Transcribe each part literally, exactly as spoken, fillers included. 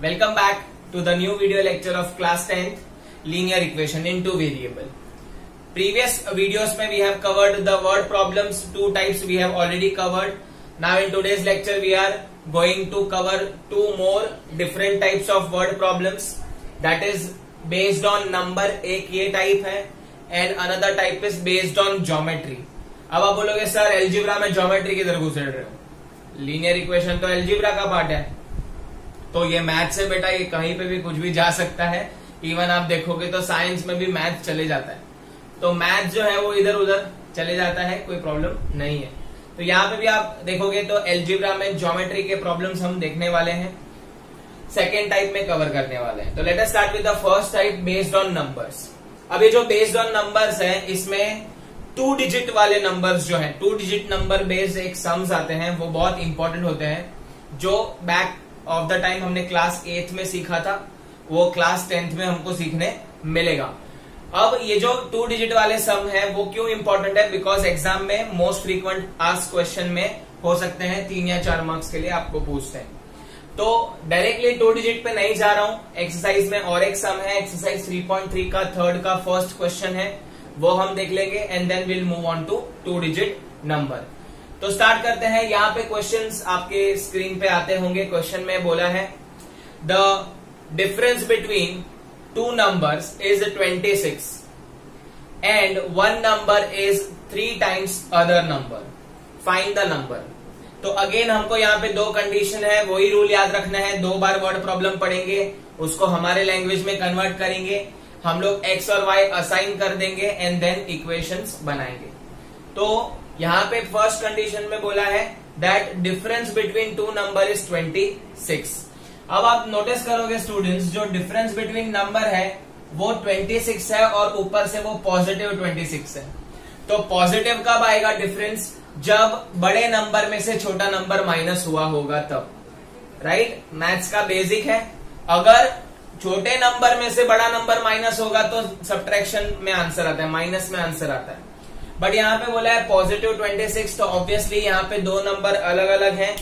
Welcome back to the new video lecture of class tenth, linear equation in two variable. Previous videos में we have covered the word problems, two types we have already covered. Now in today's lecture we are going to cover two more different types of word problems. That is based on number, एक ये type है and another type is based on geometry. अब आप बोलोगे sir algebra में geometry किधर घुस रहे हो? Linear equation तो algebra का part है. तो ये मैथ से बेटा ये कहीं पे भी कुछ भी जा सकता है. इवन आप देखोगे तो साइंस में भी मैथ चले जाता है. तो मैथ जो है वो इधर उधर चले जाता है, कोई प्रॉब्लम नहीं है. तो यहाँ पे भी आप देखोगे तो एलजेब्रा में ज्योमेट्री के प्रॉब्लम्स हम देखने वाले हैं, सेकेंड टाइप में कवर करने वाले हैं. तो let us start with the first type based on numbers. अब ये जो बेस्ड ऑन नंबर्स है इसमें टू डिजिट वाले नंबर्स जो है, टू डिजिट नंबर बेस्ड एक सम्स आते हैं, वो बहुत इंपॉर्टेंट होते हैं. जो बैक ऑफ द टाइम हमने क्लास एथ में सीखा था वो क्लास टेंथ में हमको सीखने मिलेगा. अब ये जो टू डिजिट वाले सम है वो क्यों इंपॉर्टेंट है? बिकॉज एग्जाम में मोस्ट फ्रीक्वेंट आस्क्ड क्वेश्चन में हो सकते हैं, तीन या चार मार्क्स के लिए आपको पूछते हैं. तो डायरेक्टली टू डिजिट पे नहीं जा रहा हूं. एक्सरसाइज में और एक सम है, एक्सरसाइज थ्री पॉइंट थ्री का थर्ड का फर्स्ट क्वेश्चन है, वो हम देख लेंगे and then will move on to two digit number. तो स्टार्ट करते हैं. यहाँ पे क्वेश्चंस आपके स्क्रीन पे आते होंगे. क्वेश्चन में बोला है the difference between two numbers is twenty six and one number is three times other number, find the number. तो अगेन हमको यहाँ पे दो कंडीशन है, वही रूल याद रखना है. दो बार वर्ड प्रॉब्लम पढ़ेंगे, उसको हमारे लैंग्वेज में कन्वर्ट करेंगे, हम लोग एक्स और वाई असाइन कर देंगे एंड देन इक्वेशंस बनाएंगे. तो यहाँ पे फर्स्ट कंडीशन में बोला है that difference between two number is twenty six. अब आप नोटिस करोगे स्टूडेंट्स, जो डिफरेंस बिटवीन नंबर है वो ट्वेंटी सिक्स है और ऊपर से वो पॉजिटिव ट्वेंटी सिक्स है. तो पॉजिटिव कब आएगा डिफरेंस? जब बड़े नंबर में से छोटा नंबर माइनस हुआ होगा तब. राइट, मैथ्स का बेसिक है. अगर छोटे नंबर में से बड़ा नंबर माइनस होगा तो सब्ट्रैक्शन में आंसर आता है, माइनस में आंसर आता है. बट यहाँ पे बोला है पॉजिटिव ट्वेंटी सिक्स, तो ऑब्वियसली यहाँ पे दो नंबर अलग अलग हैं,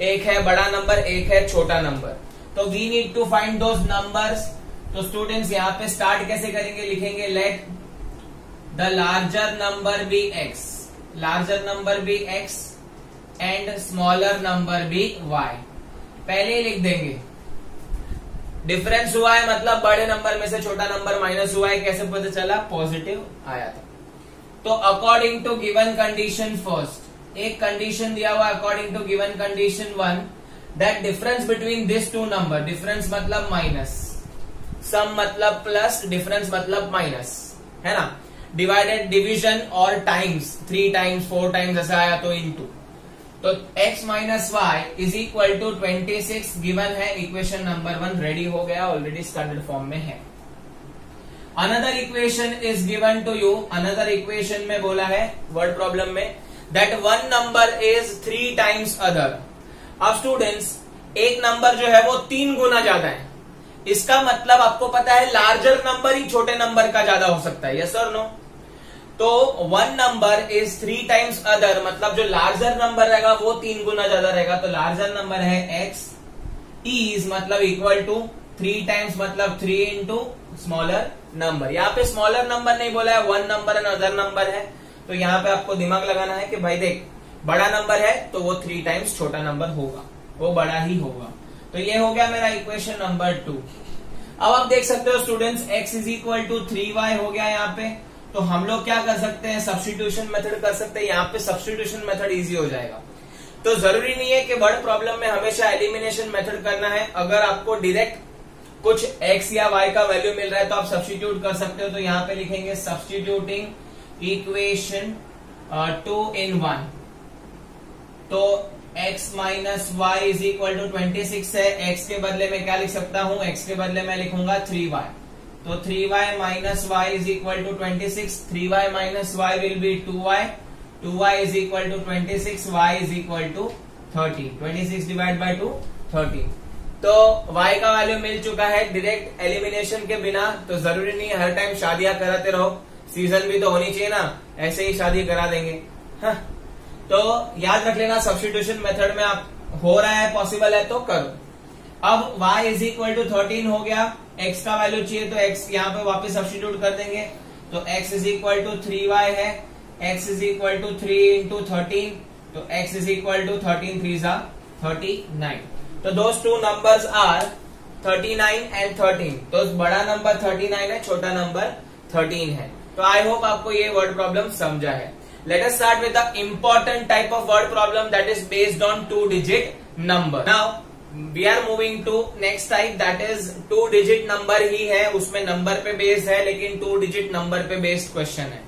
एक है बड़ा नंबर, एक है छोटा नंबर. तो we need to find those numbers. तो स्टूडेंट्स यहाँ पे स्टार्ट कैसे करेंगे? लिखेंगे let the larger number be x, larger number be x and smaller number be y. पहले ही लिख देंगे डिफरेंस हुआ है मतलब बड़े नंबर में से छोटा नंबर माइनस हुआ है. कैसे पता चला? पॉजिटिव आया था. तो according to given condition first, एक कंडीशन दिया हुआ according to given condition one that difference between this two number, difference मतलब माइनस, सम मतलब प्लस, डिफरेंस मतलब माइनस है ना, डिवाइडेड डिविजन और times, three times four times ऐसा आया तो इनटू. तो x minus y is equal to twenty six given है. इक्वेशन नंबर वन रेडी हो गया, ऑलरेडी स्टैंडर्ड फॉर्म में है. Another equation is given to you. Another equation में बोला है वर्ड प्रॉब्लम में that one number is three times other. अब स्टूडेंट्स एक नंबर जो है वो तीन गुना ज्यादा है, इसका मतलब आपको पता है लार्जर नंबर ही छोटे नंबर का ज्यादा हो सकता है. यस और नो? तो one number is three times other मतलब जो लार्जर नंबर रहेगा वो तीन गुना ज्यादा रहेगा. तो लार्जर नंबर है एक्स, इज मतलब इक्वल टू थ्री टाइम्स मतलब थ्री इंटू स्मॉलर नंबर. यहाँ पे स्मॉलर नंबर नहीं बोला है, one number and other number है. तो यहाँ पे आपको दिमाग लगाना है कि भाई देख बड़ा नंबर है तो वो थ्री टाइम्स छोटा नंबर होगा, वो बड़ा ही होगा. तो ये हो गया मेरा इक्वेशन नंबर टू. अब आप देख सकते हो students x is equal to three y हो गया यहाँ पे. तो हम लोग क्या कर सकते हैं? सब्स्टिट्यूशन मेथड कर सकते हैं. यहाँ पे सब्स्टिट्यूशन मेथड इजी हो जाएगा. तो जरूरी नहीं है कि वर्ड प्रॉब्लम में हमेशा एलिमिनेशन मेथड करना है. अगर आपको डायरेक्ट कुछ x या y का वैल्यू मिल रहा है तो आप सब्स्टिट्यूट कर सकते हो. तो यहाँ पे लिखेंगे substituting equation two in one. तो x minus y is equal to twenty six है. x के बदले में क्या लिख सकता हूं? x के बदले मैं लिखूंगा थ्री वाई. तो three y minus y is equal to twenty six. Three y minus y will be two y. Two y is equal to twenty six. Y is equal to thirty. Twenty six divide by two thirty. तो y का value मिल चुका है direct elimination के बिना. तो जरूरी नहीं हर टाइम शादियां कराते रहो, सीजन भी तो होनी चाहिए ना, ऐसे ही शादी करा देंगे. हाँ, तो याद रख लेना सब्स्टिट्यूशन मेथड में आप हो रहा है पॉसिबल है तो करो. अब y is equal to thirteen हो गया, x का वैल्यू चाहिए तो x यहाँ पे वापस सब्स्टिट्यूट कर देंगे, तो x is equal to three y है, x is equal to three into thirteen, तो x is equal to thirteen three जा थर्टी नाइन। तो those two numbers are thirty nine and thirteen. तो बड़ा नंबर थर्टी नाइन है, छोटा number thirteen है। तो आई होप आपको ये वर्ड प्रॉब्लम समझा है। Let us start with the important type of word problem that is based on two-digit number. Now we are moving to next type that is two-digit number ही है, उसमें number पे based है लेकिन two-digit number पे based question है।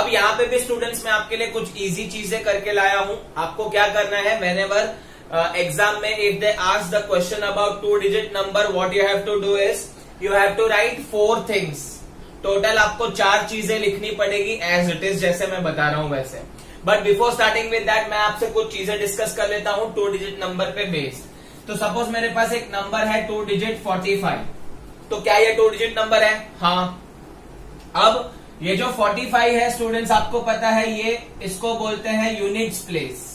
अब यहाँ पे भी students मैं आपके लिए कुछ easy चीजें करके लाया हूँ। आपको क्या करना है, whenever uh, exam में if they ask the question about two-digit number, what you have to do is you have to write four things. Total आपको चार चीजें लिखनी पड़ेगी एज इट इज, जैसे मैं बता रहा हूं वैसे। But before starting with that मैं आपसे कुछ चीजें डिस्कस कर लेता हूं टू डिजिट नंबर पे बेस्ड। तो सपोज मेरे पास एक नंबर है टू डिजिट फोर्टी फाइव, तो क्या ये टू डिजिट नंबर है? हाँ। अब ये जो फोर्टी फाइव है स्टूडेंट्स, आपको पता है ये इसको बोलते हैं यूनिट्स प्लेस।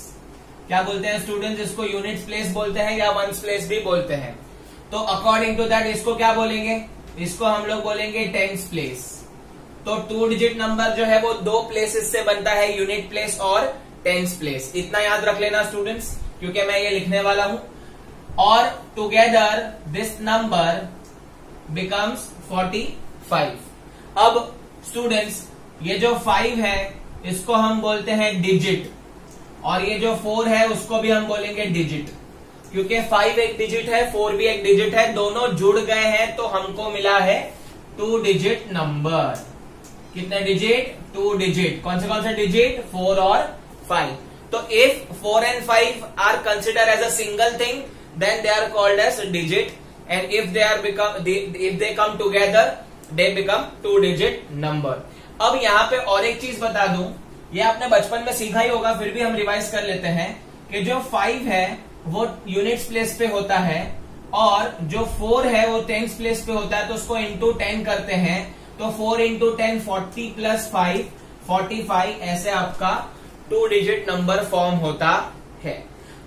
क्या बोलते हैं स्टूडेंट्स इसको? यूनिट्स प्लेस बोलते हैं या वंस प्लेस भी बोलते हैं। तो अकॉर्डिंग टू दैट इसको क्या बोलेंगे? इसको हम लोग बोलेंगे टेंस प्लेस। तो टू डिजिट नंबर जो है वो दो प्लेसेस से बनता है, यूनिट प्लेस और टेंस प्लेस। इतना याद रख लेना स्टूडेंट्स, क्योंकि मैं ये लिखने वाला हूं। और together this number becomes forty five. अब स्टूडेंट्स ये जो फाइव है इसको हम बोलते हैं डिजिट, और ये जो फोर है उसको भी हम बोलेंगे डिजिट, क्योंकि फाइव एक डिजिट है, फोर भी एक डिजिट है, दोनों जुड़ गए हैं तो हमको मिला है टू डिजिट नंबर। कितने डिजिट? Two digit. कौन से कौन से डिजिट? फोर और फाइव। तो if four and five are consider as a single thing then they are called as digit, and if they are become if they come together they become two digit number. अब यहाँ पे और एक चीज बता दूं, ये आपने बचपन में सीखा ही होगा, फिर भी हम रिवाइज कर लेते हैं कि जो फाइव है वो यूनिट्स प्लेस पे होता है और जो फोर है वो टेंस प्लेस पे होता है, तो उसको इंटू टेन करते हैं। तो four into ten forty plus five forty five ऐसे आपका टू डिजिट नंबर फॉर्म होता है।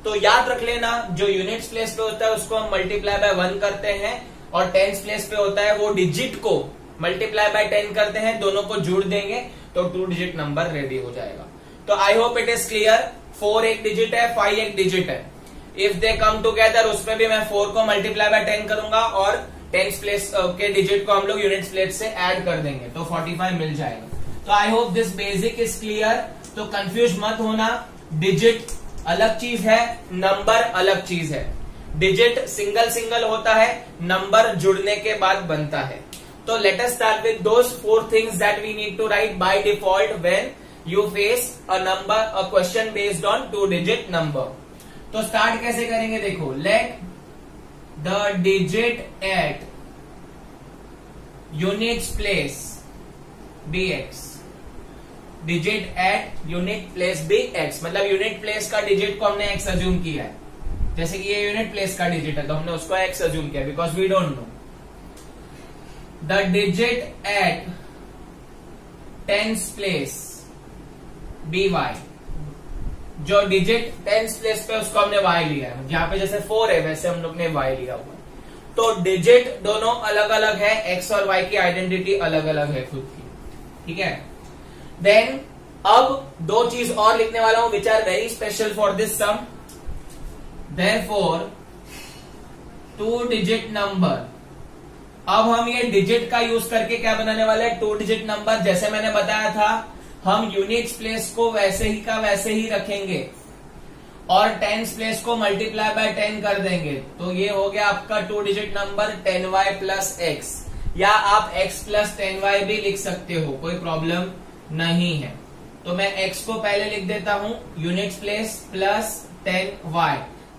तो याद रख लेना, जो यूनिट्स प्लेस पे होता है उसको हम मल्टीप्लाई बाय वन करते हैं, और टेंस प्लेस पे होता है वो डिजिट को मल्टीप्लाई बाय टेन करते हैं, दोनों को जोड़ देंगे तो टू डिजिट नंबर रेडी हो जाएगा। तो I hope it is clear. Four एक डिजिट है, फाइव एक डिजिट है। इफ दे कम टूगेदर उसमें भी मैं फोर को मल्टीप्लाई बाय टेन करूंगा और टेंस प्लेस के डिजिट को हम लोग यूनिट्स प्लेस से ऐड कर देंगे तो फोर्टी फाइव मिल जाएगा। तो I hope this basic is clear. तो कंफ्यूज मत होना, डिजिट अलग चीज है, नंबर अलग चीज है। डिजिट सिंगल सिंगल होता है, नंबर जुड़ने के बाद बनता है। तो let us start with those four things that we need to write by default when you face a number a question based on two digit number. तो स्टार्ट कैसे करेंगे देखो, let the digit at units place be x. Digit at unit place be x मतलब unit place का digit को हमने x assume किया है। जैसे कि ये यूनिट प्लेस का डिजिट है तो हमने उसको एक्स अज्यूम किया because we don't know. The digit at tens place be y, जो डिजिट टेंस प्लेस पे उसको हमने वाई लिया है। यहाँ पे जैसे फोर है वैसे हम लोग ने वाई लिया हुआ। तो डिजिट दोनों अलग अलग है, एक्स और वाई की आइडेंटिटी अलग अलग है खुद की, ठीक है। देन अब दो चीज और लिखने वाला हूं which are very special for this sum. Therefore two digit number, अब हम ये डिजिट का यूज करके क्या बनाने वाले हैं? Two digit number. जैसे मैंने बताया था हम यूनिट्स प्लेस को वैसे ही का वैसे ही रखेंगे और टेंस प्लेस को मल्टीप्लाई बाय टेन कर देंगे, तो ये हो गया आपका two digit number ten y plus x, या आप एक्स प्लस टेन वाई भी लिख सकते हो, कोई प्रॉब्लम नहीं है। तो मैं एक्स को पहले लिख देता हूं units place plus ten y.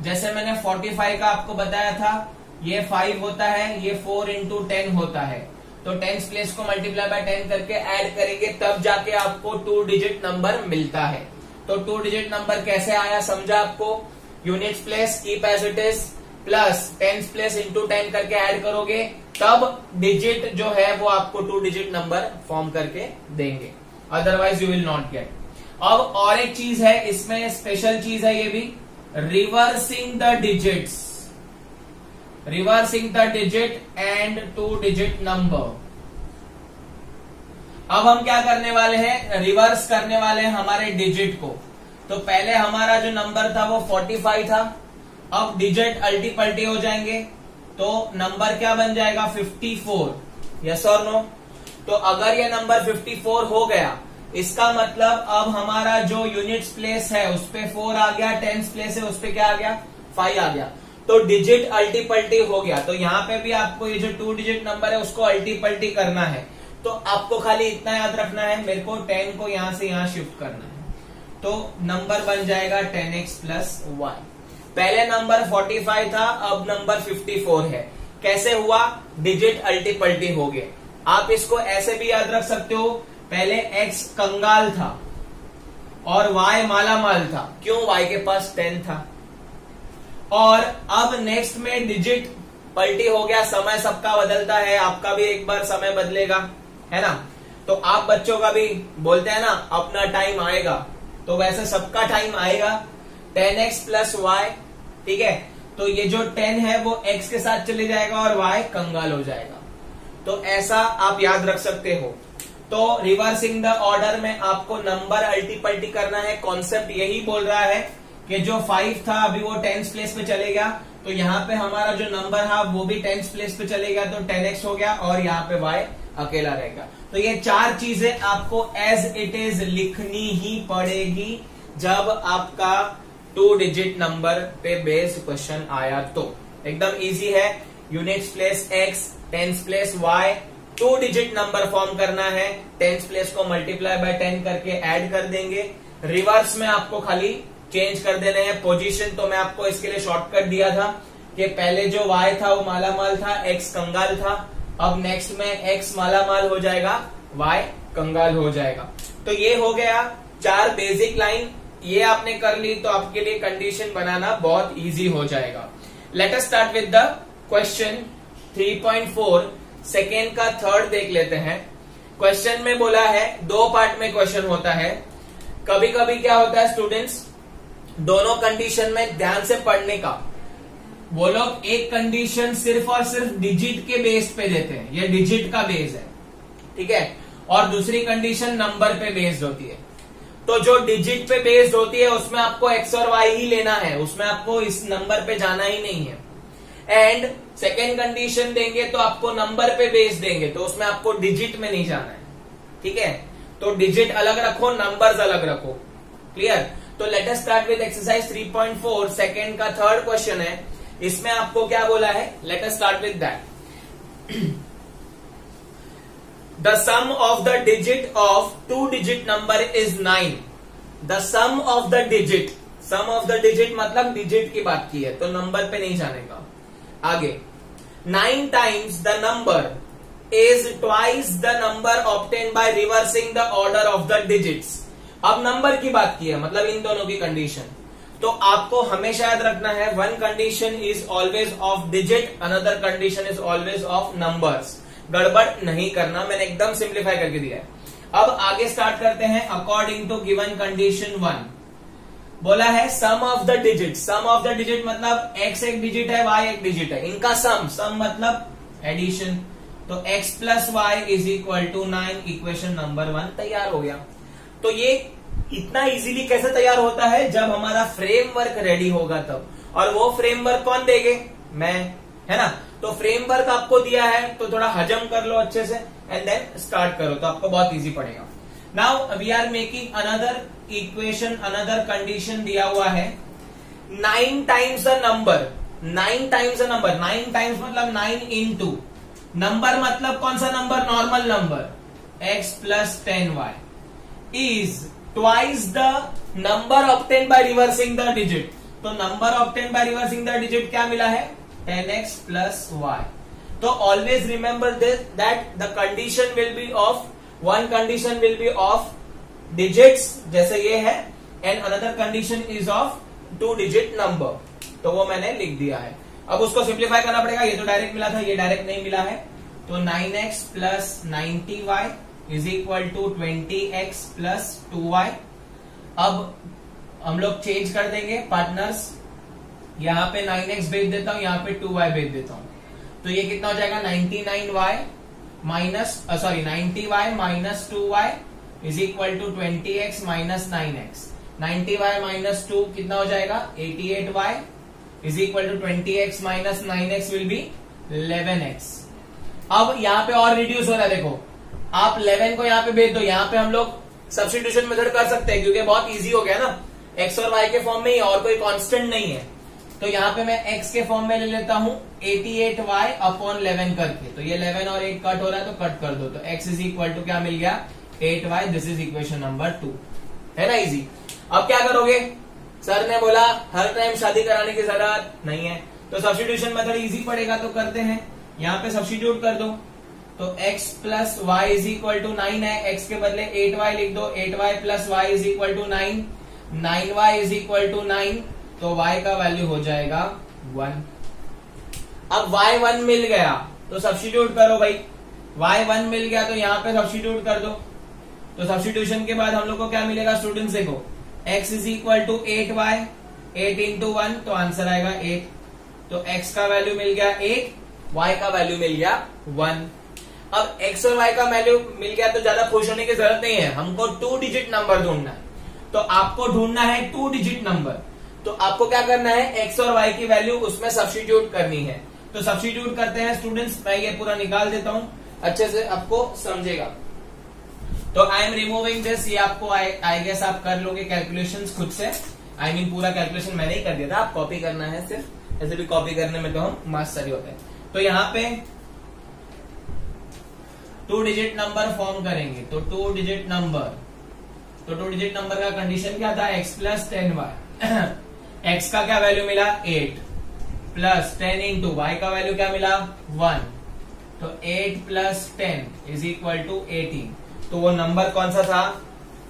जैसे मैंने फोर्टी फाइव का आपको बताया था, ये फाइव होता है, ये फोर इंटू टेन होता है, तो टेंस प्लेस को मल्टीप्लाई बाय टेन करके ऐड करेंगे तब जाके आपको टू डिजिट नंबर मिलता है। तो टू डिजिट नंबर कैसे आया समझा आपको? Units place keep as it is plus tens place into ten करके ऐड करोगे तब डिजिट जो है वो आपको टू डिजिट नंबर फॉर्म करके देंगे, otherwise you will not get. अब और एक चीज है इसमें, स्पेशल चीज है ये भी, reversing the digits. reversing the digit and two digit number। अब हम क्या करने वाले हैं, रिवर्स करने वाले हैं हमारे डिजिट को। तो पहले हमारा जो नंबर था वो पैंतालीस था, अब डिजिट अल्टी पल्टी हो जाएंगे तो नंबर क्या बन जाएगा चौवन। यस और नो? तो अगर ये नंबर चौवन हो गया इसका मतलब अब हमारा जो यूनिट्स प्लेस है उस पे फोर आ गया, टेंस प्लेस है उस पे क्या आ गया फाइव आ गया, तो डिजिट अल्टी पल्टी हो गया। तो यहाँ पे भी आपको ये जो टू डिजिट नंबर है उसको अल्टी पल्टी करना है। तो आपको खाली इतना याद रखना है, मेरे को टेन को यहां से यहां शिफ्ट करना है तो नंबर बन जाएगा टेन एक्स प्लस वाई। पहले नंबर पैंतालीस था, अब नंबर चौवन है। कैसे हुआ? डिजिट अल्टी पल्टी हो गए। आप इसको ऐसे भी याद रख सकते हो, पहले x कंगाल था और y मालामाल था, क्यों? y के पास टेन था। और अब नेक्स्ट में डिजिट पल्टी हो गया। समय सबका बदलता है, आपका भी एक बार समय बदलेगा, है ना? तो आप बच्चों का भी बोलते हैं ना अपना टाइम आएगा, तो वैसे सबका टाइम आएगा। टेन एक्स प्लस वाई, ठीक है? तो ये जो टेन है वो x के साथ चले जाएगा और y कंगाल हो जाएगा। तो ऐसा आप याद रख सकते हो। तो रिवर्सिंग द ऑर्डर में आपको नंबर अल्टी पल्टी करना है। कॉन्सेप्ट यही बोल रहा है कि जो फाइव था अभी वो टेंस प्लेस पे चले गया, तो यहाँ पे हमारा जो नंबर है वो भी टेंस प्लेस पे चले गया तो टेन एक्स हो गया और यहाँ पे y अकेला रहेगा। तो ये चार चीजें आपको एज इट इज लिखनी ही पड़ेगी जब आपका टू डिजिट नंबर पे बेस्ड क्वेश्चन आया। तो एकदम इजी है, units place x, tens place y, two digit number form करना है, टेंस प्लेस को मल्टीप्लाई बाय टेन करके ऐड कर देंगे, रिवर्स में आपको खाली चेंज कर देने हैं पोजीशन। तो मैं आपको इसके लिए शॉर्टकट दिया था कि पहले जो y था वो मालामाल था, x कंगाल था, अब नेक्स्ट में x मालामाल हो जाएगा, y कंगाल हो जाएगा। तो ये हो गया चार बेसिक लाइन, ये आपने कर ली तो आपके लिए कंडीशन बनाना बहुत ईजी हो जाएगा। Let us start with the question three point four. Second का थर्ड देख लेते हैं। क्वेश्चन में बोला है, दो पार्ट में क्वेश्चन होता है। कभी कभी क्या होता है स्टूडेंट्स, दोनों कंडीशन में ध्यान से पढ़ने का, वो लोग एक कंडीशन सिर्फ और सिर्फ डिजिट के बेस पे देते हैं, ये डिजिट का बेस है, ठीक है? और दूसरी कंडीशन नंबर पे बेस्ड होती है। तो जो डिजिट पे बेस्ड होती है उसमें आपको एक्स और वाई ही लेना है, उसमें आपको इस नंबर पे जाना ही नहीं है। एंड सेकेंड कंडीशन देंगे तो आपको नंबर पे बेस देंगे, तो उसमें आपको डिजिट में नहीं जाना है, ठीक है? तो डिजिट अलग रखो, नंबर्स अलग रखो, क्लियर? तो let us start with exercise three point four, second का थर्ड क्वेश्चन है। इसमें आपको क्या बोला है, let us start with that. The sum of the digit of two digit number is nine. The sum of the digit, sum of the digit मतलब digit की बात की है तो नंबर पे नहीं जाने का। आगे, nine times the number is twice the number obtain by reversing the order of the digits. अब नंबर की बात की है, मतलब इन दोनों की कंडीशन। तो आपको हमेशा याद रखना है, one condition is always of digit, another condition is always of numbers. गड़बड़ नहीं करना, मैंने एकदम सिंप्लीफाई करके दिया है। अब आगे स्टार्ट करते हैं। According to given condition one बोला है sum of the digit. Sum of the digit मतलब x एक डिजिट है, y एक डिजिट है, इनका सम, सम मतलब एडिशन। तो x plus y is equal to nine, equation number one तैयार हो गया। तो ये इतना इजीली कैसे तैयार होता है, जब हमारा फ्रेमवर्क रेडी होगा तब। और वो फ्रेमवर्क कौन देंगे? मैं, है ना? तो फ्रेमवर्क आपको दिया है तो थोड़ा हजम कर लो अच्छे से एंड देन स्टार्ट करो, तो आपको बहुत ईजी पड़ेगा। Now we are making another equation, another condition दिया हुआ है। Nine times a number, nine times a number, nine times मतलब नाइन इन टू नंबर, मतलब कौन सा number? Normal number x plus ten y is twice the number obtain by reversing the digit. तो number obtain by reversing the digit क्या मिला है? Ten x plus y. तो always remember this that the condition will be of, one condition will be of digits जैसे ये है, and another condition is of two digit number. तो वो मैंने लिख दिया है। अब उसको सिंप्लीफाई करना पड़ेगा, ये तो डायरेक्ट मिला था, ये डायरेक्ट नहीं मिला है। तो nine x plus ninety y is equal to twenty x plus two y. अब हम लोग चेंज कर देंगे पार्टनर्स, यहाँ पे नाइन एक्स भेज देता हूं, यहाँ पे टू वाई भेज देता हूं, तो ये कितना हो जाएगा ninety nine y minus sorry ninety y minus two y is equal to twenty x minus nine x. Ninety y minus two कितना हो जाएगा eighty eight y is equal to twenty x minus nine x will be eleven x. अब यहाँ पे और reduce हो रहा है, देखो आप इलेवन को यहाँ पे भेज दो, यहाँ पे हम लोग सब्स्टिट्यूशन मेथड कर सकते हैं क्योंकि बहुत इजी हो गया ना, x और y के फॉर्म में ही और कोई कांस्टेंट नहीं है, तो यहाँ पे मैं x के फॉर्म में ले लेता हूं eighty eight y upon eleven करके, तो ये इलेवन और एट कट हो रहा है तो कट कर दो, तो x इज इक्वल टू क्या मिल गया eight y. This is equation number two, है ना इजी. अब क्या करोगे, सर ने बोला हर टाइम शादी कराने की जरूरत नहीं है, तो सब्स्टिट्यूशन मेथड इजी पड़ेगा तो करते हैं, यहाँ पे सब्स्टिट्यूट कर दो, तो x plus y is equal to nine है, x के बदले एट वाई लिख दो, eight y plus y is equal to nine, nine y is equal to nine, तो y का वैल्यू हो जाएगा वन. अब y वन मिल गया तो सब्स्टिट्यूट करो भाई, y वन मिल गया तो यहाँ पे सब्स्टिट्यूट कर दो, तो सब्स्टिट्यूशन के बाद हम लोग को क्या मिलेगा स्टूडेंट्स, देखो x is equal to eight y eight into one तो आंसर आएगा एट, तो x का वैल्यू मिल गया एट, y का वैल्यू मिल गया वन. अब x और y का वैल्यू मिल गया तो ज्यादा खुश होने की जरूरत नहीं है, हमको टू डिजिट नंबर ढूंढना है, तो आपको ढूंढना है टू डिजिट नंबर, तो आपको क्या करना है x और y की वैल्यू उसमें सब्स्टिट्यूट करनी है, तो सब्स्टिट्यूट करते हैं स्टूडेंट्स, मैं ये पूरा निकाल देता हूं अच्छे से आपको समझेगा, तो आई एम रिमूविंग दिस, ये आपको आई गेस आप कर लोगे कैलकुलेशन खुद से, आई I मीन mean, पूरा कैलकुलेशन मैंने ही कर दिया था, आप कॉपी करना है सिर्फ, ऐसे भी कॉपी करने में तो हम मास्टर होते हैं, तो यहाँ पे टू डिजिट नंबर फॉर्म करेंगे, तो टू डिजिट नंबर तो टू डिजिट नंबर का कंडीशन क्या था x plus ten y x का क्या वैल्यू मिला eight plus ten into y का वैल्यू क्या मिला वन, तो eight plus ten is equal to eighteen, तो वो नंबर कौन सा था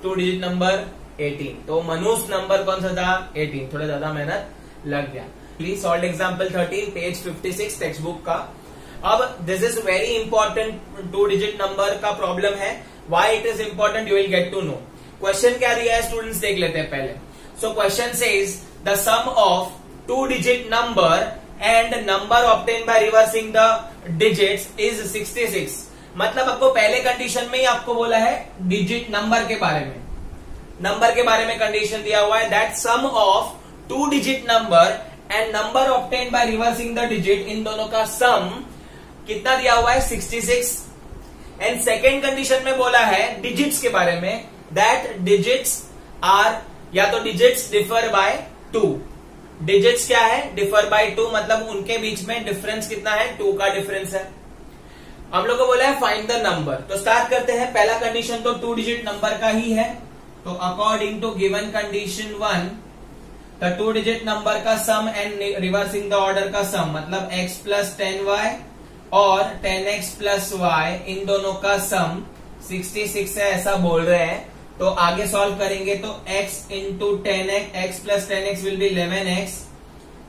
टू डिजिट नंबर एटीन, तो मनुस नंबर कौन सा था एटीन. थोड़ा ज्यादा मेहनत लग गया. Please solve example thirteen page fifty six text book का. अब this is very important two digit number का प्रॉब्लम है. Why it is important you will get to know. Question क्या दिया है स्टूडेंट्स देख लेते हैं पहले. So question says the sum of two digit number and number obtain by reversing the digits is sixty six. मतलब आपको पहले कंडीशन में ही आपको बोला है डिजिट नंबर के बारे में नंबर के बारे में कंडीशन दिया हुआ है that sum of two digit number and number obtain by reversing the digit. इन दोनों का सम कितना दिया हुआ है sixty six. And second condition में बोला है डिजिट्स के बारे में दैट डिजिट्स आर या तो digits differ by two. Digits क्या है डिफर बाय टू मतलब उनके बीच में डिफरेंस कितना है टू का डिफरेंस है. हम लोग को बोला है फाइंड द नंबर. तो स्टार्ट करते हैं. पहला कंडीशन तो टू डिजिट नंबर का ही है. तो according to given condition one the two digit number का sum and reversing the order का सम मतलब x प्लस टेन वाई और टेन एक्स प्लस वाई इन दोनों का सम सिक्सटी सिक्स है ऐसा बोल रहे हैं. तो आगे सॉल्व करेंगे तो x into ten x x plus ten x will be eleven x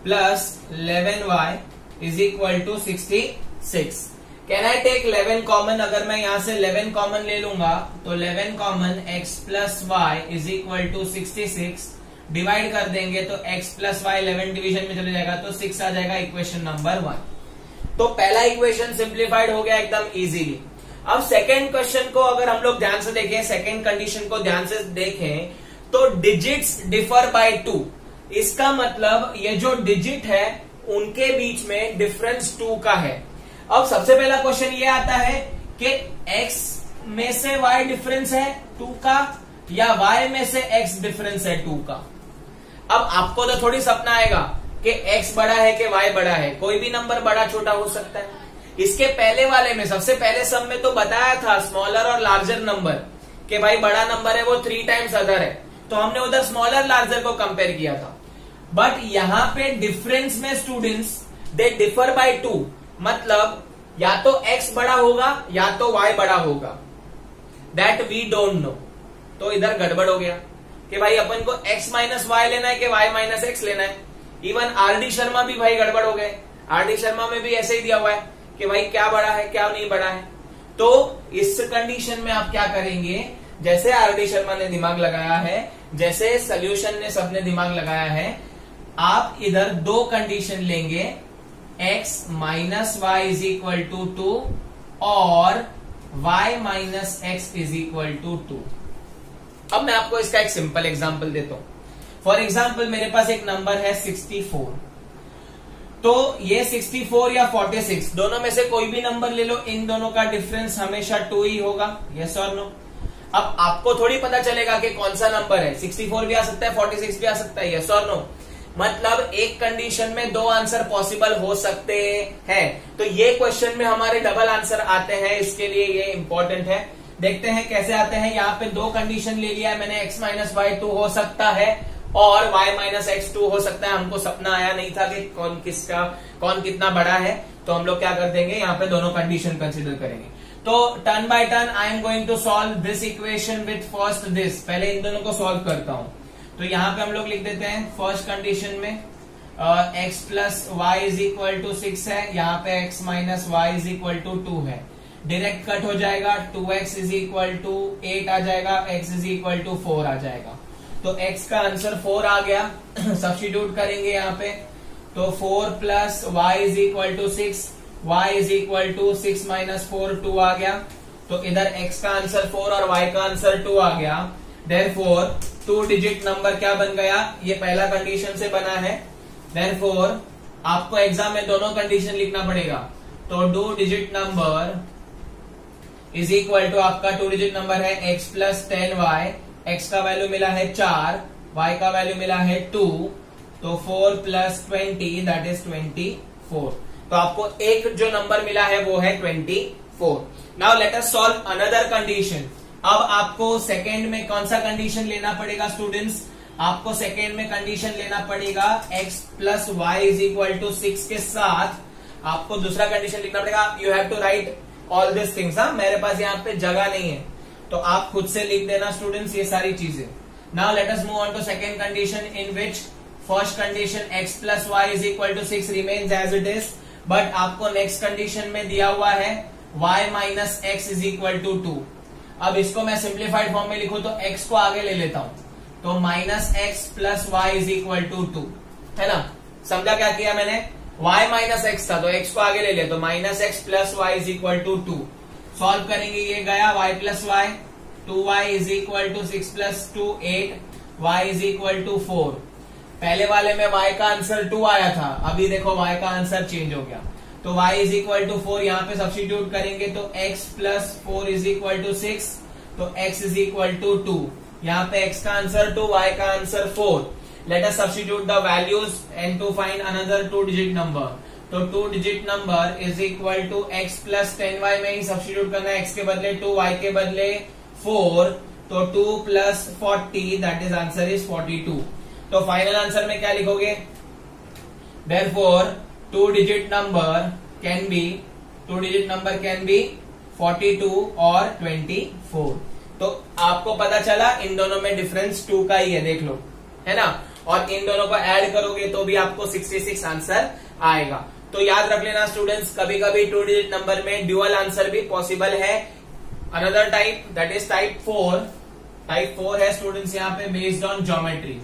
plus eleven y is equal to sixty six. Can I take eleven common. अगर मैं यहां से इलेवन कॉमन ले लूंगा तो eleven common x plus y is equal to sixty six divide कर देंगे तो x plus y eleven division में चले जाएगा तो सिक्स आ जाएगा इक्वेशन नंबर वन. तो पहला इक्वेशन सिंप्लीफाइड हो गया एकदम इजीली. अब सेकेंड क्वेश्चन को अगर हम लोग ध्यान से देखें सेकेंड कंडीशन को ध्यान से देखें तो डिजिट्स डिफर बाय टू. इसका मतलब ये जो डिजिट है उनके बीच में डिफरेंस टू का है. अब सबसे पहला क्वेश्चन ये आता है कि x में से y डिफरेंस है टू का या y में से x डिफरेंस है टू का. अब आपको तो थोड़ी सपना आएगा कि x बड़ा है कि y बड़ा है. कोई भी नंबर बड़ा छोटा हो सकता है. इसके पहले वाले में सबसे पहले सब में तो बताया था स्मॉलर और लार्जर नंबर कि भाई बड़ा नंबर है वो थ्री टाइम्स अदर है तो हमने उधर स्मॉलर लार्जर को कंपेयर किया था. बट यहाँ पे डिफरेंस में students they differ by two मतलब या तो x बड़ा होगा या तो y बड़ा होगा. That we don't know. तो इधर गड़बड़ हो गया कि भाई अपन को x माइनस वाई लेना है कि y माइनस एक्स लेना है. इवन आरडी शर्मा भी भाई गड़बड़ हो गए. आरडी शर्मा में भी ऐसे ही दिया हुआ है कि भाई क्या बड़ा है क्या नहीं बड़ा है. तो इस कंडीशन में आप क्या करेंगे जैसे आरडी शर्मा ने दिमाग लगाया है जैसे सोल्यूशन ने सबने दिमाग लगाया है आप इधर दो कंडीशन लेंगे, x minus y is equal to two और y minus x is equal to two. अब मैं आपको इसका एक सिंपल एग्जांपल देता हूं। फॉर एग्जांपल मेरे पास एक नंबर है सिक्सटी फोर, तो ये सिक्सटी फोर या फोर्टी सिक्स दोनों में से कोई भी नंबर ले लो, इन दोनों का डिफरेंस हमेशा टू ही होगा। यस और नो? अब आपको थोड़ी पता चलेगा कि कौन सा नंबर है, सिक्सटी फोर भी आ सकता है, फोर्टी सिक्स भी आ सकता है। यस और नो? मतलब एक कंडीशन में दो आंसर पॉसिबल हो सकते हैं। तो ये क्वेश्चन में हमारे डबल आंसर आते हैं, इसके लिए ये इंपॉर्टेंट है। देखते हैं कैसे आते हैं। यहाँ पे दो कंडीशन ले लिया मैंने, x माइनस वाई टू हो सकता है और y माइनस एक्स टू हो सकता है। हमको सपना आया नहीं था कि कौन किसका कौन कितना बड़ा है, तो हम लोग क्या कर देंगे, यहाँ पे दोनों कंडीशन कंसिडर करेंगे। तो turn by turn I am going to solve this equation with first this, पहले इन दोनों को सॉल्व करता हूं। तो यहाँ पे हम लोग लिख देते हैं फर्स्ट कंडीशन में x plus y is equal to six है, यहाँ पे x minus y is equal to two है, डायरेक्ट कट हो जाएगा, two x is equal to eight आ जाएगा, x is equal to four आ जाएगा। तो x का आंसर फोर आ गया, सब्स्टिट्यूट करेंगे यहाँ पे, तो four plus y is equal to six, y is equal to six minus four two आ गया। तो इधर x का आंसर फोर और y का आंसर टू आ गया, देयरफॉर टू डिजिट नंबर क्या बन गया, ये पहला कंडीशन से बना है। देयरफॉर आपको एग्जाम में दोनों कंडीशन लिखना पड़ेगा। तो two digit number is equal to आपका टू डिजिट नंबर है x plus ten y, x का वैल्यू मिला है चार, वाई का वैल्यू मिला है टू, तो four plus twenty that is twenty four. तो आपको एक जो नंबर मिला है वो है twenty four. Now let us solve another condition. अब आपको सेकेंड में कौन सा कंडीशन लेना पड़ेगा स्टूडेंट्स, आपको सेकेंड में कंडीशन लेना पड़ेगा x plus y is equal to six के साथ आपको दूसरा कंडीशन लिखना पड़ेगा। You have to write all this things, मेरे पास यहाँ पे जगह नहीं है, तो आप खुद से लिख देना स्टूडेंट्स ये सारी चीजें। Now let us move on to second condition in which first condition x plus y is equal to six remains as it is, but आपको नेक्स्ट कंडीशन में दिया हुआ है y minus x is equal to two. अब इसको मैं simplified form में लिखू तो x को आगे ले लेता हूं, तो minus x plus y is equal to two है ना। समझा क्या किया मैंने, y माइनस एक्स था तो x को आगे ले लिया, तो minus x plus y is equal to two. Solve करेंगे, ये गया y plus y, two y is equal to six plus two eight, y is equal to four. पहले वाले में y का आंसर टू आया था, अभी देखो y का आंसर चेंज हो गया, तो y is equal to four यहाँ पे सब्स्टिट्यूट करेंगे, तो x plus four is equal to six, तो x is equal to two. यहाँ पे x का आंसर टू, y का answer four. Let us substitute the values and to find another two digit number. तो two digit number is equal to x plus ten y में ही substitute करना है, x के बदले टू, y के बदले फोर, तो two plus forty that is answer is forty two. तो फाइनल आंसर में क्या लिखोगे, therefore two digit number can be two digit number can be forty-two और twenty-four। तो आपको पता चला इन दोनों में डिफरेंस टू का ही है, देख लो है ना, और इन दोनों को ऐड करोगे तो भी आपको सिक्सटी सिक्स आंसर आएगा। तो याद रख लेना स्टूडेंट्स, कभी कभी टू डिजिट नंबर में ड्यूअल आंसर भी पॉसिबल है। Another type that is type four, type four है स्टूडेंट्स यहाँ पे बेस्ड ऑन ज्योमेट्री।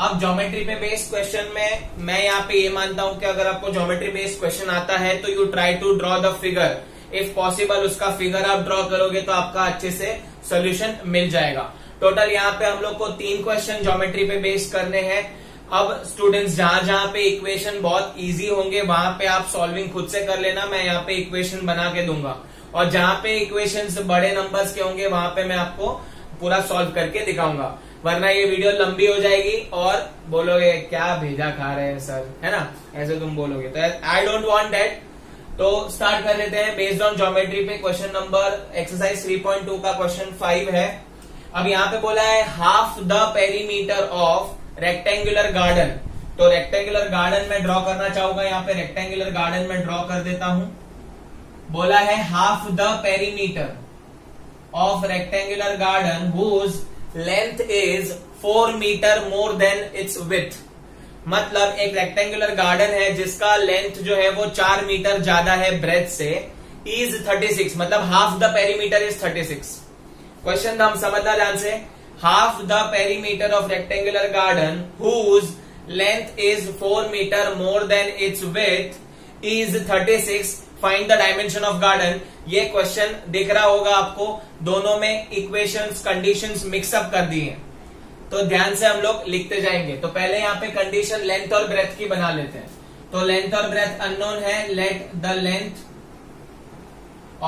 अब ज्योमेट्री पे बेस्ड क्वेश्चन में मैं यहाँ पे ये मानता हूं कि अगर आपको ज्योमेट्री बेस्ड क्वेश्चन आता है तो you try to draw the figure, if possible उसका फिगर आप ड्रॉ करोगे तो आपका अच्छे से सोल्यूशन मिल जाएगा। टोटल यहाँ पे हम लोग को तीन क्वेश्चन ज्योमेट्री पे बेस्ड करने हैं। अब स्टूडेंट्स जहां जहां पे इक्वेशन बहुत ईजी होंगे वहां पे आप सॉल्विंग खुद से कर लेना, मैं यहाँ पे इक्वेशन बना के दूंगा, और जहां पे इक्वेशन बड़े नंबर्स के होंगे वहां पे मैं आपको पूरा सॉल्व करके दिखाऊंगा, वरना ये वीडियो लंबी हो जाएगी और बोलोगे क्या भेजा खा रहे हैं सर, है ना, ऐसे तुम बोलोगे, तो आई डोंट वांट दैट। तो स्टार्ट कर लेते हैं बेस्ड ऑन ज्योमेट्री पे question number exercise three point two का क्वेश्चन फाइव है। अब यहाँ पे बोला है half the perimeter of rectangular garden. तो रेक्टेंगुलर गार्डन में ड्रॉ करना चाहूंगा, यहाँ पे रेक्टेंगुलर गार्डन में ड्रॉ कर देता हूं। बोला है half the perimeter of rectangular garden whose length is four metre more than its width. मतलब एक रेक्टेंगुलर गार्डन है जिसका लेंथ जो है वो चार मीटर ज्यादा है ब्रेथ से, इज थर्टी सिक्स, मतलब half the perimeter is thirty six. Question हम समझना ध्यान से, half the perimeter of rectangular garden whose length is four meter more than its width is thirty-six. Find the dimension of garden. ये question दिख रहा होगा आपको, दोनों में इक्वेशंस कंडीशंस मिक्सअप कर दी है, तो ध्यान से हम लोग लिखते जाएंगे। तो पहले यहाँ पे कंडीशन लेंथ और ब्रेथ की बना लेते हैं। तो लेंथ और ब्रेथ अननोन है। Let the length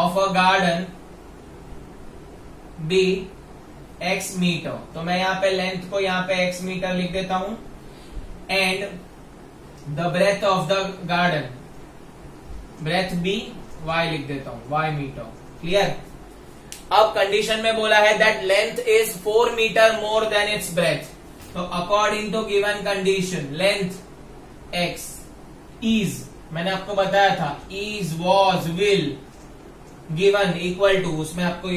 of a garden be x metre, तो मैं यहाँ पे लेंथ को यहाँ पे एक्स मीटर लिख देता हूं, and the breadth of the garden, breadth be y लिख देता हूं, वाई मीटर। क्लियर। अब कंडीशन में बोला है that length is four metre more than its breadth, तो according to given condition length x is, मैंने आपको बताया था is was will given equal to, उसमें आपको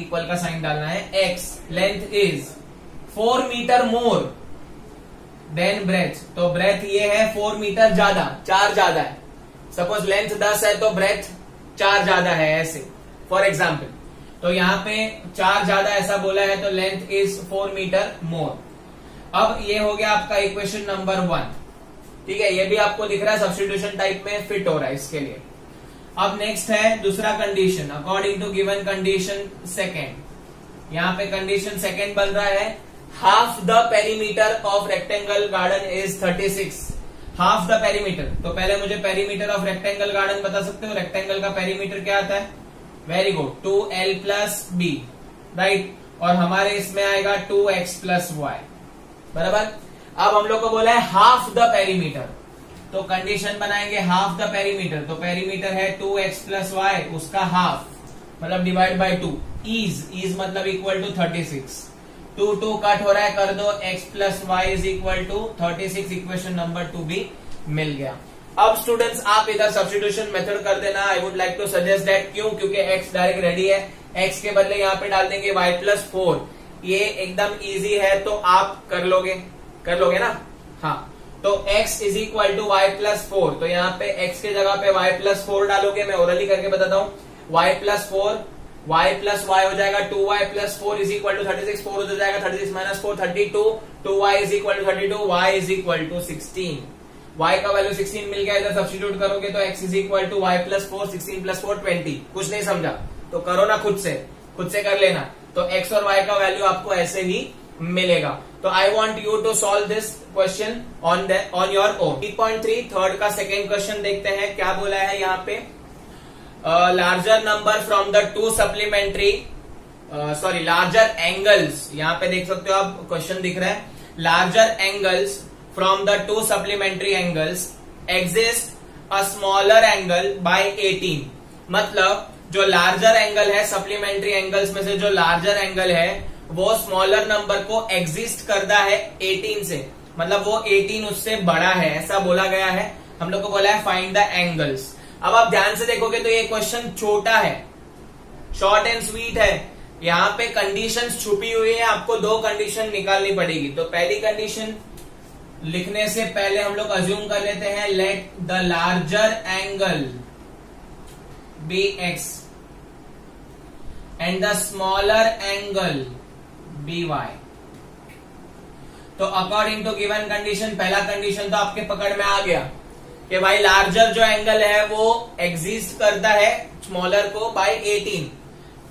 इक्वल का साइन डालना है, x length is four metre more than breadth, तो ब्रेथ ये है फोर मीटर ज्यादा, चार ज्यादा है। सपोज लेंथ दस है तो ब्रेथ चार ज्यादा है, ऐसे फॉर एग्जाम्पल। तो यहाँ पे चार ज्यादा ऐसा बोला है, तो length is four metre more. अब ये हो गया आपका इक्वेशन नंबर वन, ठीक है, ये भी आपको दिख रहा है, सब्स्टिट्यूशन टाइप में फिट हो रहा है इसके लिए। अब नेक्स्ट है दूसरा condition, according to given condition second. यहाँ पे कंडीशन सेकंड बन रहा है, half the perimeter of rectangle garden is thirty six, half the perimeter. तो पहले मुझे पेरीमीटर ऑफ रेक्टेंगल गार्डन बता सकते हो, रेक्टेंगल का पेरीमीटर क्या आता है, very good, two l plus b, right, और हमारे इसमें आएगा टू एक्स प्लस वाई, बराबर। अब हम लोग को बोला है हाफ द पेरीमीटर, तो कंडीशन बनाएंगे हाफ द पेरीमीटर, तो पेरीमीटर है टू एक्स प्लस वाई, उसका हाफ मतलब divide by two, is is मतलब equal to thirty six, two two cut हो रहा है, कर दो, x plus y is equal to thirty six, equation number two भी मिल गया। अब स्टूडेंट्स आप इधर सब्स्टिट्यूशन मेथड कर देना, I would like to suggest that, क्यों, क्योंकि एक्स डायरेक्ट रेडी है, एक्स के बदले यहाँ पे डाल देंगे वाई प्लस फोर, ये एकदम इजी है, तो आप कर लोगे कर लोगे ना। हाँ, तो x is equal to y plus four, तो यहाँ पे x के जगह पे y प्लस फोर डालोगे, मैं ओरली करके बताता हूँ, y plus four, y plus y हो जाएगा two y plus four is equal to thirty six, four हो जाएगा thirty six minus four thirty two, two y is equal to thirty two, y is equal to sixteen, y का value sixteen मिल गया, इधर substitute करोगे तो x is equal to y plus four, sixteen plus four twenty. कुछ नहीं समझा तो करो ना, खुद से खुद से कर लेना, तो x और y का वैल्यू आपको ऐसे ही मिलेगा। तो I want you to solve this question on the on your own. Three point three third का सेकेंड क्वेश्चन देखते हैं, क्या बोला है यहाँ पे, larger number from the two supplementary, sorry larger angles, यहाँ पे देख सकते हो आप, क्वेश्चन दिख रहा है, larger angles from the two supplementary angles exist a smaller angle by eighteen, मतलब जो लार्जर एंगल है सप्लीमेंट्री एंगल्स में से जो लार्जर एंगल है वो स्मॉलर नंबर को एग्जिस्ट करता है एटीन से, मतलब वो एटीन उससे बड़ा है, ऐसा बोला गया है। हम लोग को बोला है फाइंड द एंगल्स। अब आप ध्यान से देखोगे तो ये क्वेश्चन छोटा है, शॉर्ट एंड स्वीट है, यहाँ पे कंडीशंस छुपी हुई है, आपको दो कंडीशन निकालनी पड़ेगी। तो पहली कंडीशन लिखने से पहले हम लोग अज्यूम कर लेते हैं, let the larger angle be x and the smaller angle B Y. तो अकॉर्डिंग टू गिवन कंडीशन, पहला कंडीशन तो आपके पकड़ में आ गया कि भाई लार्जर जो एंगल है वो एग्जिस्ट करता है स्मॉलर को बाय एटीन,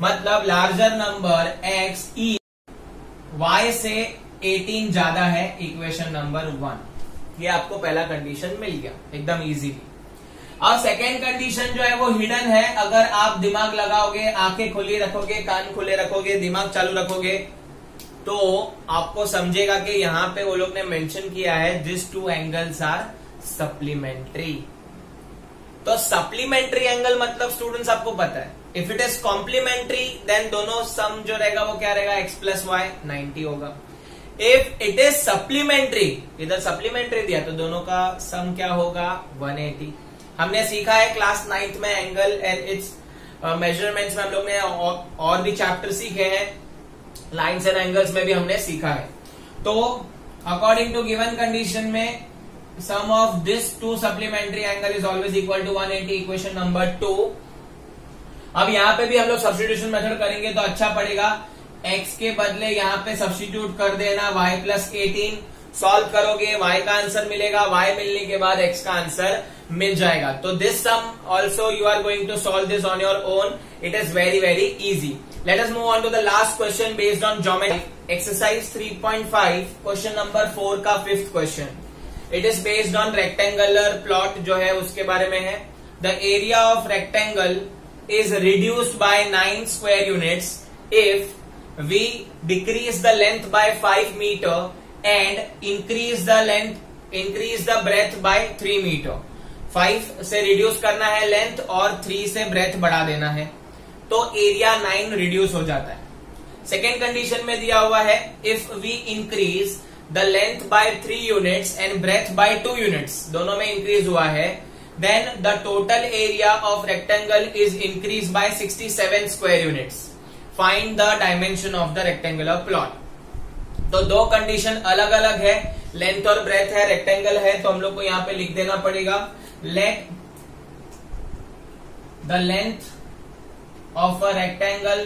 मतलब larger number X E Y से एटीन ज्यादा है, इक्वेशन नंबर वन। ये आपको पहला कंडीशन मिल गया एकदम इजीली। और सेकेंड कंडीशन जो है वो हिडन है, अगर आप दिमाग लगाओगे, आंखें खुली रखोगे, कान खुले रखोगे, दिमाग चालू रखोगे तो आपको समझेगा कि यहाँ पे वो लोग ने मेंशन किया है this two angles are supplementary. तो सप्लीमेंट्री एंगल मतलब स्टूडेंट्स आपको पता है, if it is complementary then दोनों सम जो रहेगा वो क्या रहेगा, एक्स प्लस वाई नाइन्टी होगा। इफ इट इज सप्लीमेंट्री, इधर सप्लीमेंट्री दिया तो दोनों का सम क्या होगा, वन एटी। हमने सीखा है क्लास नाइन्थ में एंगल एंड इट्स मेजरमेंट्स में, हम लोग ने और, और भी चैप्टर सीखे हैं, लाइन्स एंड एंगल्स में भी हमने सीखा है। तो अकॉर्डिंग टू गिवन कंडीशन में sum of this two supplementary angle is always equal to one eighty, equation number two. अब यहाँ पे भी हम लोग सब्स्टिट्यूशन मेथड करेंगे तो अच्छा पड़ेगा, x के बदले यहाँ पे सब्स्टिट्यूट कर देना y प्लस एटीन, सॉल्व करोगे y का आंसर मिलेगा, y मिलने के बाद x का आंसर मिल जाएगा। तो this sum also you are going to solve this on your own, it is very very easy. Let us move on to the last question based on geometry, exercise three point five, question number four का fifth question. It is based on rectangular plot जो है उसके बारे में है। The area of rectangle is reduced by nine square units if we decrease the length by five meter and increase the length, increase the breadth by three meter। Five से reduce करना है length और three से breadth बढ़ा देना है, तो area nine reduce हो जाता है। Second condition में दिया हुआ है if we increase the length by three units and breadth by two units, दोनों में increase हुआ है, then the total area of rectangle is increased by sixty seven square units। Find the dimension of the rectangular plot। तो दो condition अलग अलग है, length और ब्रेथ है, रेक्टेंगल है, तो हम लोग को यहां पे लिख देना पड़ेगा the length of a rectangle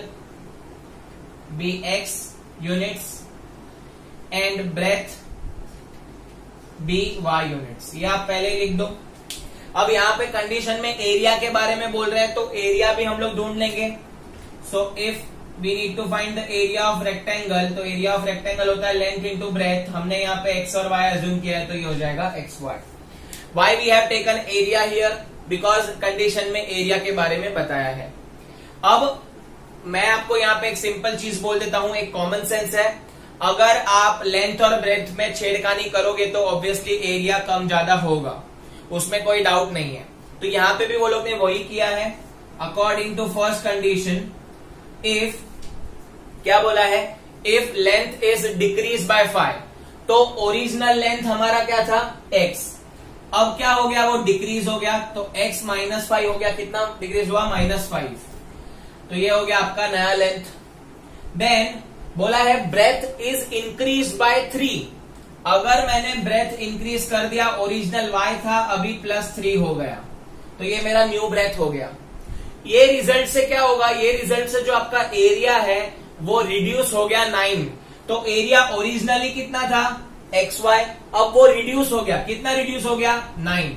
be x units and breadth be y units. ये आप पहले लिख दो। अब यहां पे कंडीशन में एरिया के बारे में बोल रहे हैं, तो एरिया भी हम लोग ढूंढ लेंगे। So if We need to find the area of rectangle, तो area of rectangle होता है length into breadth, हमने यहाँ पे x और y assume किया है, तो ये हो जाएगा x y। Why we have taken area here? Because condition में area के बारे में बताया है। अब मैं आपको यहाँ पे एक simple चीज बोल देता हूँ, एक common sense है, अगर आप length और breadth में छेड़खानी करोगे तो obviously area कम ज्यादा होगा, उसमें कोई doubt नहीं है। तो यहाँ पे भी वो लोग ने वही किया है। According to first condition, if क्या बोला है, if length is decrease by five, तो ओरिजिनल लेंथ हमारा क्या था x, अब क्या हो गया वो डिक्रीज हो गया, तो x माइनस फाइव हो गया, कितना डिक्रीज हुआ माइनस फाइव, तो ये हो गया आपका नया लेंथ। देन बोला है breadth is increase by three, अगर मैंने ब्रेथ इंक्रीज कर दिया, ओरिजिनल y था अभी प्लस थ्री हो गया, तो ये मेरा न्यू ब्रेथ हो गया। ये रिजल्ट से क्या होगा, ये रिजल्ट से जो आपका एरिया है वो रिड्यूस हो गया नाइन, तो एरिया ओरिजिनली कितना था xy, अब वो रिड्यूस हो गया, कितना रिड्यूस हो गया नाइन,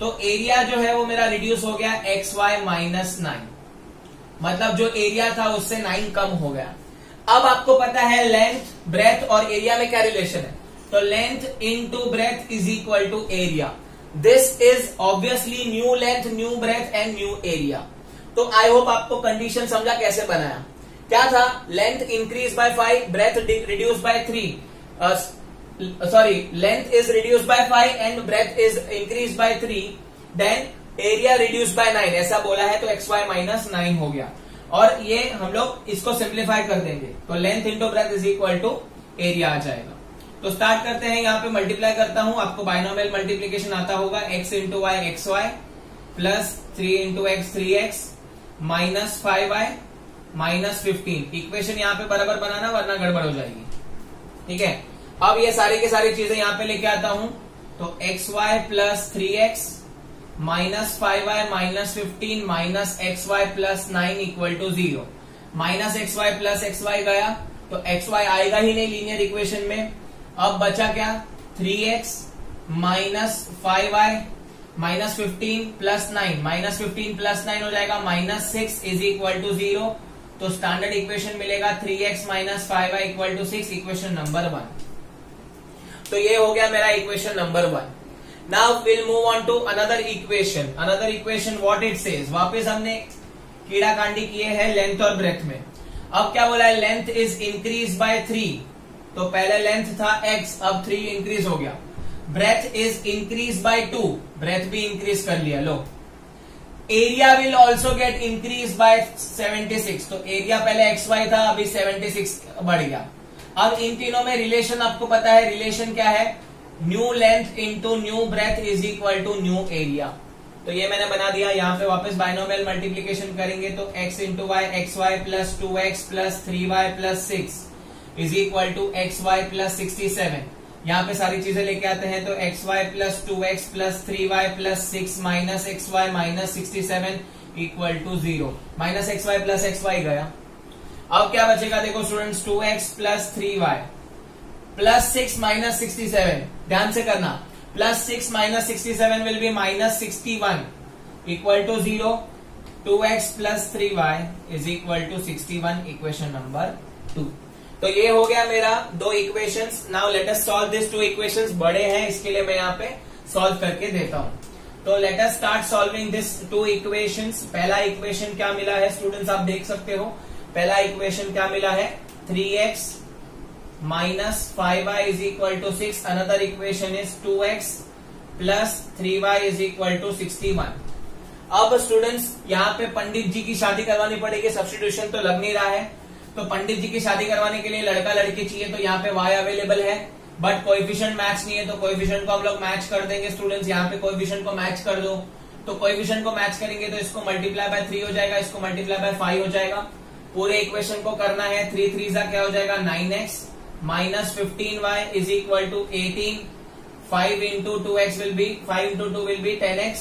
तो एरिया जो है वो मेरा रिड्यूस हो गया xy माइनस नाइन, मतलब जो एरिया था उससे नाइन कम हो गया। अब आपको पता है लेंथ ब्रेथ और एरिया में क्या रिलेशन है, तो length into breadth is equal to area. This is obviously new length, new breadth and new area. तो आई होप आपको कंडीशन समझा कैसे बनाया, क्या था length increase by five, breadth reduce by three, sorry length is reduce by five and breadth is increase by three, then area reduce by nine, ऐसा बोला है, तो एक्स वाई माइनस नाइन हो गया, और ये हम लोग इसको सिंप्लीफाई कर देंगे, तो length into breadth is equal to area आ जाएगा। तो स्टार्ट करते हैं, यहाँ पे मल्टीप्लाई करता हूं, आपको बाइनोमियल मल्टीप्लीकेशन आता होगा, x into y x y plus three into x three x minus five y minus fifteen, equation यहाँ पे बराबर बनाना वरना गड़बड़ हो जाएगी, ठीक है। अब ये सारी की सारी चीजें यहाँ पे लेके आता हूं, तो x y plus three x minus five y minus fifteen minus x y plus nine equal to zero, minus x y plus x y गया, तो एक्स वाई आएगा ही नहीं लीनियर इक्वेशन में। अब बचा क्या, three x minus five y minus fifteen plus nine, minus fifteen plus nine हो जाएगा minus six is equal to zero, तो स्टैंडर्ड इक्वेशन मिलेगा three x minus five y equal to six, equation number one. तो ये हो गया मेरा equation number one. Now will move on to another equation, another equation what it says, वापस हमने कीड़ा कांडी किए हैं लेंथ और ब्रेथ में। अब क्या बोला है, length is increase by three, तो पहले लेंथ था एक्स, अब थ्री इंक्रीज हो गया, breadth is increase by two, breadth भी इंक्रीज कर लिया, लो area will also get increase by seventy six, तो एरिया पहले एक्स वाई था अभी सेवेंटी सिक्स बढ़ गया। अब इन तीनों में रिलेशन आपको पता है, रिलेशन क्या है, new length into new breadth is equal to new area, तो ये मैंने बना दिया। यहाँ पे वापस बाइनोमियल मल्टीप्लीकेशन करेंगे, तो x into y x y plus two x plus three y plus six is equal to x y plus sixty seven, यहाँ पे सारी चीजें लेके आते हैं, तो x y plus two x plus three y plus six minus x y minus sixty seven equal to zero, minus x y plus x y गया। अब क्या बचेगा, देखो students, two x plus three y plus six minus sixty seven, ध्यान से करना, plus six minus sixty seven will be minus sixty one equal to zero, two x plus three y is equal to sixty one, equation number two. तो ये हो गया मेरा दो equations. Now let us solve this two equations, बड़े हैं इसके लिए मैं यहाँ पे सॉल्व करके देता हूं। तो let us start solving this two equations. पहला इक्वेशन क्या मिला है स्टूडेंट्स, आप देख सकते हो, पहला इक्वेशन क्या मिला है three x minus five y is equal to six, another equation is two x plus three y is equal to sixty one. अब स्टूडेंट्स यहाँ पे पंडित जी की शादी करवानी पड़ेगी, सब्स्टिट्यूशन तो लग नहीं रहा है, तो पंडित जी की शादी करवाने के लिए लड़का लड़की चाहिए, तो यहाँ पे वाई अवेलेबल है बट कोएफिशिएंट मैच नहीं है, तो कोएफिशिएंट को हम लोग मैच कर देंगे स्टूडेंट्स। यहाँ पे कोएफिशिएंट को मैच कर दो, तो कोएफिशिएंट को मैच करेंगे तो इसको मल्टीप्लाई बाय थ्री हो जाएगा, इसको मल्टीप्लाई बाय फाइव हो जाएगा, पूरे इक्वेशन को करना है। थ्री थ्री सा क्या हो जाएगा nine x minus fifteen y is equal to eighteen, five into two x will be five into two will be ten x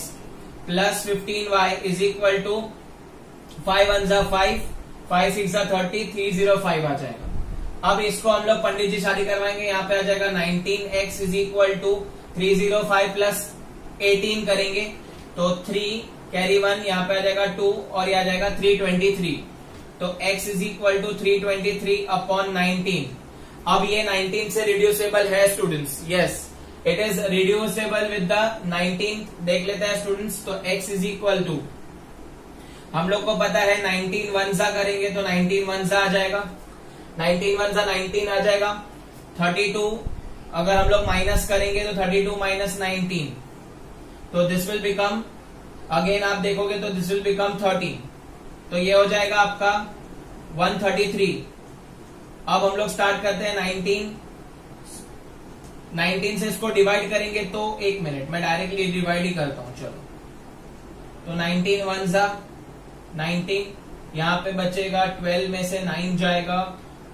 plus fifteen y is equal to five one जा five, five six जा thirty, three zero five आ जाएगा। अब इसको हम लोग पंडित जी शादी करवाएंगे, यहाँ पे आ जाएगा nineteen x is equal to three zero five plus eighteen करेंगे तो थ्री कैरी वन, यहाँ पे आ जाएगा टू और ये आ जाएगा थ्री ट्वेंटी थ्री, तो x is equal to three twenty three upon nineteen. अब ये नाइनटीन से रिड्यूसेबल है students, yes it is reducible with the nineteen, देख लेते हैं स्टूडेंट्स। तो x इज इक्वल टू हम लोग को पता है नाइनटीन वन सा करेंगे तो नाइनटीन वन सा आ जाएगा, नाइनटीन वन सा नाइनटीन आ जाएगा, थर्टी टू अगर हम लोग माइनस करेंगे तो थर्टी टू माइनस नाइनटीन, तो दिस विल बिकम अगेन आप देखोगे तो दिस विल बिकम थर्टीन, तो ये हो जाएगा आपका वन थर्टी थ्री। अब हम लोग स्टार्ट करते हैं नाइनटीन, नाइनटीन से इसको डिवाइड करेंगे तो एक मिनट मैं डायरेक्टली डिवाइड ही करता हूं, चलो तो नाइनटीन वन सा नाइनटीन, यहाँ पे बचेगा ट्वेल्व में से नाइन जाएगा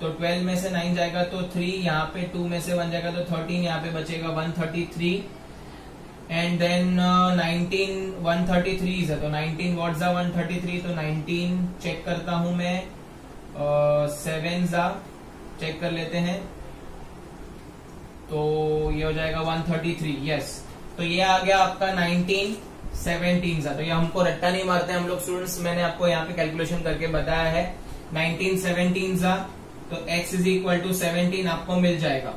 तो ट्वेल्व में से नाइन जाएगा तो थ्री, यहाँ पे टू में से वन जाएगा तो थर्टीन, यहाँ पे बचेगा one thirty three and then nineteen one thirty three से तो नाइनटीन व्हाट जा वन थर्टी थ्री, तो नाइनटीन चेक करता हूं मैं, सेवन जा चेक कर लेते हैं तो ये हो जाएगा वन थर्टी थ्री, यस तो ये आ गया आपका नाइनटीन सेवनटीन जा, तो ये हमको रट्टा नहीं मारते हम लोग स्टूडेंट्स, मैंने आपको यहाँ पे कैलकुलेशन करके बताया है। नाइनटीन सेवनटीन जा तो x is equal to seventeen आपको मिल जाएगा।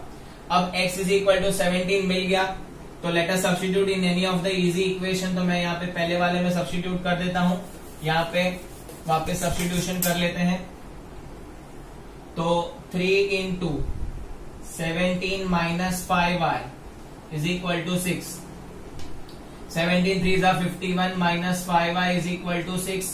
अब x is equal to seventeen मिल गया तो let us substitute in any of the easy equation, तो मैं यहाँ पे पहले वाले में सब्स्टिट्यूट कर देता हूं, यहाँ पे वापस सब्स्टिट्यूशन कर लेते हैं तो three into seventeen minus five y is equal to six, seventeen three जा fifty one minus five y is equal to six,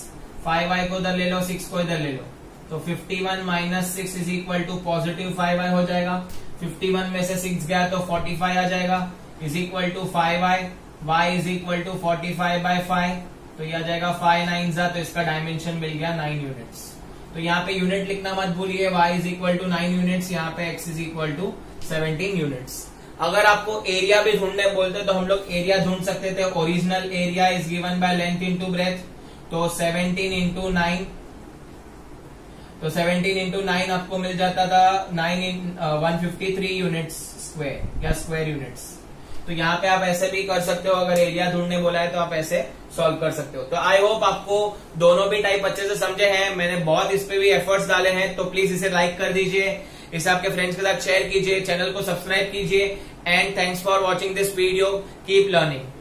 five y को इधर ले लो सिक्स को इधर ले लो तो fifty one minus six is equal to positive five y हो जाएगा, फिफ्टी वन में से सिक्स गया तो फोर्टी फाइव आ जाएगा is equal to five y, y is equal to forty five by five तो यह आ जाएगा फाइव नाइन जा, तो इसका डायमेंशन मिल गया नाइन यूनिट्स, तो यहाँ पे यूनिट लिखना मत भूलिए, y is equal to nine units, यहाँ पे x is equal to seventeen units. अगर आपको एरिया भी ढूंढने बोलते तो हम लोग एरिया ढूंढ सकते थे, original area is given by length into breadth, तो सेवनटीन इंटू नाइन, तो सेवनटीन इंटू नाइन आपको मिल जाता था nine in one fifty three units square या स्क्वायर यूनिट्स, तो यहाँ पे आप ऐसे भी कर सकते हो, अगर एरिया ढूंढने बोला है तो आप ऐसे सॉल्व कर सकते हो। तो आई होप आपको दोनों भी टाइप अच्छे से समझे हैं, मैंने बहुत इस पे भी एफर्ट्स डाले हैं, तो प्लीज इसे लाइक कर दीजिए, इसे आपके फ्रेंड्स के साथ शेयर कीजिए, चैनल को सब्सक्राइब कीजिए And thanks for watching this video. Keep learning.